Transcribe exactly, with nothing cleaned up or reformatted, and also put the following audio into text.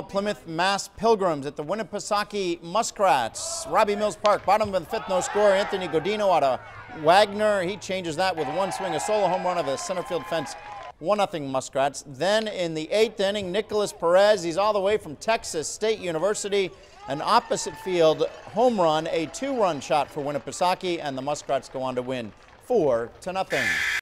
now Plymouth Mass Pilgrims at the Winnipesaukee Muskrats. Robbie Mills Park, bottom of the fifth, no score. Anthony Godino out of Wagner. He changes that with one swing, a solo home run of the center field fence. one nothing Muskrats. Then in the eighth inning, Nicholas Perez, he's all the way from Texas State University, an opposite field home run, a two-run shot for Winnipesaukee, and the Muskrats go on to win four to nothing.